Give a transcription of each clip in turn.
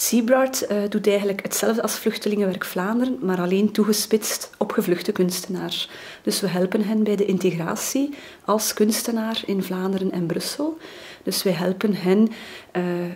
Seabrard doet eigenlijk hetzelfde als Vluchtelingenwerk Vlaanderen, maar alleen toegespitst op gevluchte kunstenaars. Dus we helpen hen bij de integratie als kunstenaar in Vlaanderen en Brussel. Dus wij helpen hen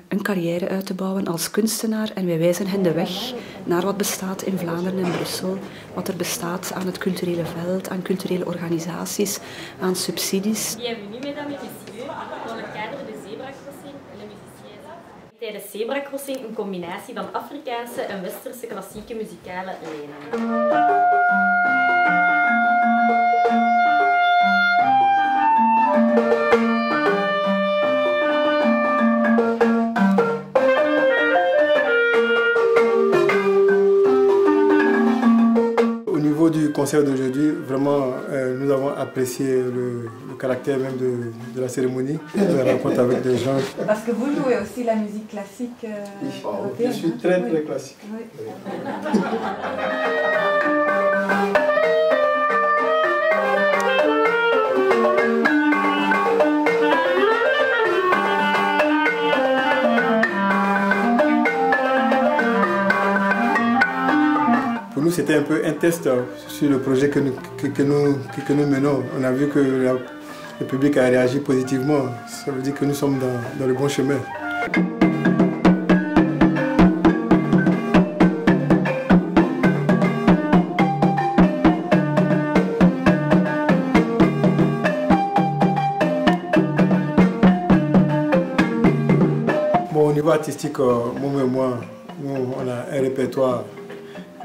een carrière uit te bouwen als kunstenaar en wij wijzen hen de weg naar wat bestaat in Vlaanderen en Brussel. Wat er bestaat aan het culturele veld, aan culturele organisaties, aan subsidies. Bienvenue, mesdames et messieurs, dans le cadre de Zebra Crossing, le musicienza. Tijdens Zebra Crossing een combinatie van Afrikaanse en Westerse klassieke muzikale lijnen. Le concert d'aujourd'hui, vraiment, nous avons apprécié le caractère même de la cérémonie, de la rencontre avec des gens. Parce que vous jouez aussi la musique classique européenne. Je suis très très classique. Oui. Oui. C'était un peu un test sur le projet que nous menons. On a vu que le public a réagi positivement. Ça veut dire que nous sommes dans le bon chemin. Bon, au niveau artistique, nous, on a un répertoire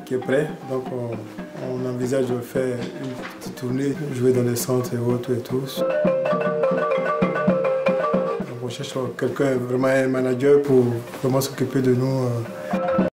qui est prêt, donc on envisage de faire une petite tournée, jouer dans les centres et autres et tout. Donc on cherche quelqu'un, vraiment un manager pour vraiment s'occuper de nous.